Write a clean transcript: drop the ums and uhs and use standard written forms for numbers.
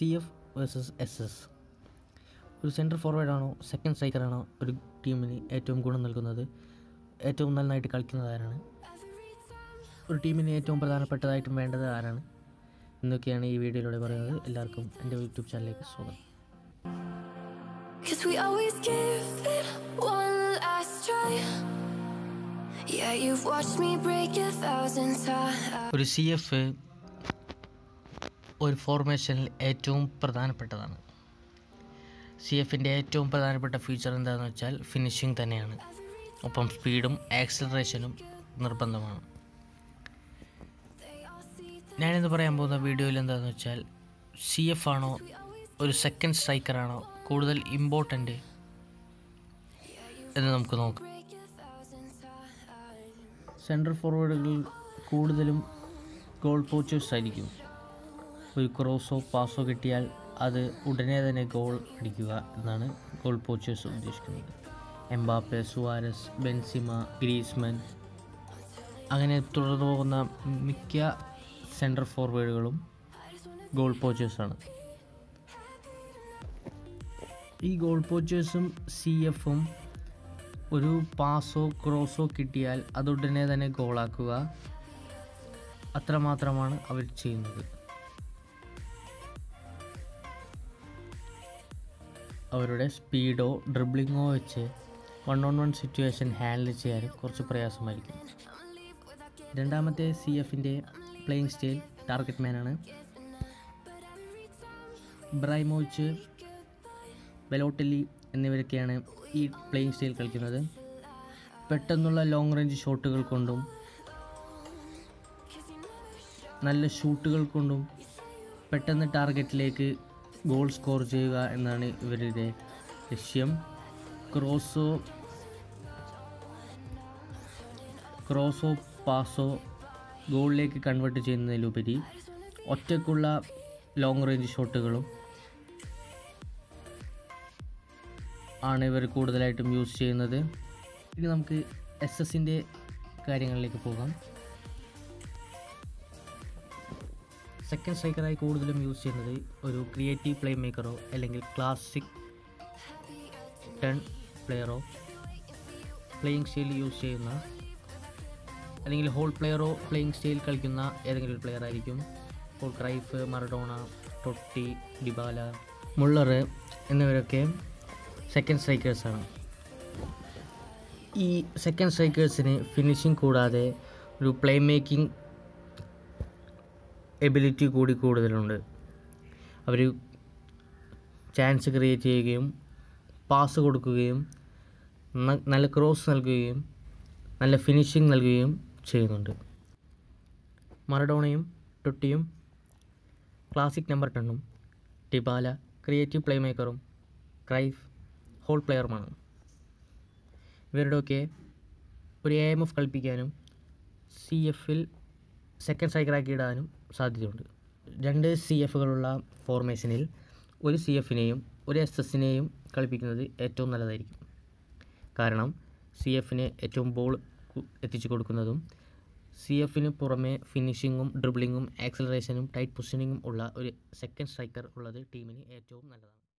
CF vs SS ഒരു centre ഫോർവേഡാണോ second സ്ട്രൈക്കറാണോ ഒരു ടീമിന് ഏറ്റവും ഗുണം നൽകുന്നത്? ഏറ്റവും നന്നായിട്ട് കളിക്കുന്നത് ആരാണ്? ഒരു ടീമിന് ഏറ്റവും പ്രധാനപ്പെട്ടതായിട്ടും വേണ്ടത് ആരാണ്? എന്നൊക്കെയാണ് ഈ വീഡിയോയിലൂടെ പറയുന്നത്. എല്ലാവർക്കും എൻ്റെ യൂട്യൂബ് ചാനലിലേക്ക് സ്വാഗതം. Cause we always give it one last try. Yeah, you've watched me break a thousand times. ഒരു CF ഒരു ഫോർമേഷനിൽ ഏറ്റവും പ്രധാനപ്പെട്ടതാണ്. സി എഫിൻ്റെ ഏറ്റവും പ്രധാനപ്പെട്ട ഫീച്ചർ എന്താണെന്ന് വെച്ചാൽ ഫിനിഷിംഗ് തന്നെയാണ്. ഒപ്പം സ്പീഡും ആക്സിലറേഷനും നിർബന്ധമാണ്. ഞാനിന്ന് പറയാൻ പോകുന്ന വീഡിയോയിൽ എന്താണെന്ന് വെച്ചാൽ സി എഫ് ആണോ ഒരു സെക്കൻഡ് സ്ട്രൈക്കറാണോ കൂടുതൽ ഇമ്പോർട്ടൻ്റ് എന്ന് നമുക്ക് നോക്കാം. സെൻട്രൽ ഫോർവേഡുകൾ കൂടുതലും ഗോൾ പോസ്റ്റേഴ്സ് ആയിരിക്കും. ഒരു ക്രോസോ പാസോ കിട്ടിയാൽ അത് ഉടനെ തന്നെ ഗോൾ അടിക്കുക എന്നാണ് ഗോൾ പോസ്റ്റേഴ്സ് ഉദ്ദേശിക്കുന്നത്. എംബാപ്പെ, സുവാരസ്, ബെൻസിമ, ഗ്രീസ്മൻ അങ്ങനെ തുടർന്നു പോകുന്ന മിക്ക സെൻട്രൽ ഫോർവേഡുകളും ഗോൾ പോസ്റ്റേഴ്സാണ്. ഈ ഗോൾ പോസ്റ്റേഴ്സും സി എഫും ഒരു പാസോ ക്രോസോ കിട്ടിയാൽ അത് ഉടനെ തന്നെ ഗോളാക്കുക, അത്രമാത്രമാണ് അവർ ചെയ്യുന്നത്. അവരുടെ സ്പീഡോ ഡ്രിബ്ലിങ്ങോ വെച്ച് 1-on-1 സിറ്റുവേഷൻ ഹാൻഡിൽ ചെയ്യാൻ കുറച്ച് പ്രയാസമായിരിക്കും. രണ്ടാമത്തെ സി എഫിൻ്റെ പ്ലേയിങ് സ്റ്റൈൽ ടാർഗറ്റ് മാനാണ്. ഇബ്രാഹിമോവിച്ച്, ബെലോട്ടലി എന്നിവരൊക്കെയാണ് ഈ പ്ലേയിങ് സ്റ്റൈൽ കളിക്കുന്നത്. പെട്ടെന്നുള്ള ലോങ് റേഞ്ച് ഷോട്ടുകൾ കൊണ്ടും നല്ല ഷൂട്ടുകൾ കൊണ്ടും പെട്ടെന്ന് ടാർഗറ്റിലേക്ക് ഗോൾ സ്കോർ ചെയ്യുക എന്നാണ് ഇവരുടെ ലക്ഷ്യം. ക്രോസോ പാസോ ഗോളിലേക്ക് കൺവേർട്ട് ചെയ്യുന്നതിലുപരി ഒറ്റയ്ക്കുള്ള ലോങ് റേഞ്ച് ഷോട്ടുകളും ആണ് ഇവർ കൂടുതലായിട്ടും യൂസ് ചെയ്യുന്നത്. ഇനി നമുക്ക് എസ് എസിൻ്റെ കാര്യങ്ങളിലേക്ക് പോകാം. സെക്കൻഡ് സ്ട്രൈക്കറായി കൂടുതലും യൂസ് ചെയ്യുന്നത് ഒരു ക്രിയേറ്റീവ് പ്ലേ മേക്കറോ അല്ലെങ്കിൽ ക്ലാസിക് ടൺ പ്ലെയറോ പ്ലേയിങ് സ്റ്റൈൽ യൂസ് ചെയ്യുന്ന അല്ലെങ്കിൽ ഹോൾ പ്ലെയറോ പ്ലേയിങ് സ്റ്റൈൽ കളിക്കുന്ന ഏതെങ്കിലും ഒരു പ്ലെയർ ആയിരിക്കും. ഇപ്പോൾ Cruyff, Maradona, Totti, Dybala, Muller എന്നിവരൊക്കെ സെക്കൻഡ് സ്ട്രൈക്കേഴ്സാണ്. ഈ സെക്കൻഡ് സ്ട്രൈക്കേഴ്സിന് ഫിനിഷിംഗ് കൂടാതെ ഒരു പ്ലേ മേക്കിംഗ് എബിലിറ്റി കൂടി കൂടുതലുണ്ട്. അവർ ചാൻസ് ക്രിയേറ്റ് ചെയ്യുകയും പാസ് കൊടുക്കുകയും നല്ല ക്രോസ് നൽകുകയും നല്ല ഫിനിഷിംഗ് നൽകുകയും ചെയ്യുന്നുണ്ട്. മറഡോണയും ടൊട്ടിയും ക്ലാസിക് നമ്പർ 10-ഉം ടിബാല ക്രിയേറ്റീവ് പ്ലേ മേക്കറും ക്രൈഫ് ഹോൾ പ്ലെയറുമാണ്. ഇവരുടെയൊക്കെ ഒരു AMF കളിപ്പിക്കാനും സി എഫിൽ സെക്കൻഡ് സ്ട്രൈക്കറാക്കി ഇടാനും സാധ്യതയുണ്ട്. രണ്ട് സി എഫുകളുള്ള ഫോർമേഷനിൽ ഒരു സി എഫിനെയും ഒരു എസ് എസിനെയും കളിപ്പിക്കുന്നത് ഏറ്റവും നല്ലതായിരിക്കും. കാരണം സി എഫിന് ഏറ്റവും ബോൾ എത്തിച്ചു കൊടുക്കുന്നതും സി എഫിന് പുറമെ ഫിനിഷിങ്ങും ഡ്രിബ്ലിങ്ങും ആക്സിലറേഷനും ടൈറ്റ് പൊസിഷനിങ്ങും ഉള്ള ഒരു സെക്കൻഡ് സ്ട്രൈക്കർ ഉള്ളത് ടീമിന് ഏറ്റവും നല്ലതാണ്.